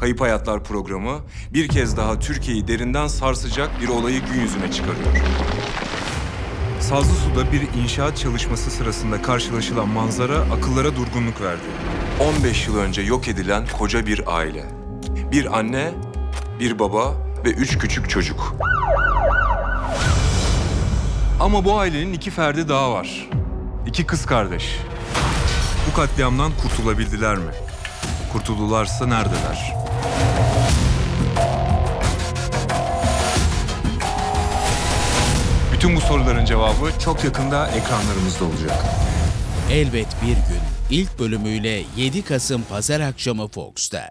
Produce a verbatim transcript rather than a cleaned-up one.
Kayıp Hayatlar programı bir kez daha Türkiye'yi derinden sarsacak bir olayı gün yüzüne çıkarıyor. Sazlısu'da bir inşaat çalışması sırasında karşılaşılan manzara akıllara durgunluk verdi. on beş yıl önce yok edilen koca bir aile. Bir anne, bir baba ve üç küçük çocuk. Ama bu ailenin iki ferdi daha var. İki kız kardeş. Bu katliamdan kurtulabildiler mi? Kurtuldularsa neredeler? Bütün bu soruların cevabı çok yakında ekranlarımızda olacak. Elbet Bir Gün ilk bölümüyle yedi Kasım Pazar akşamı Fox'ta.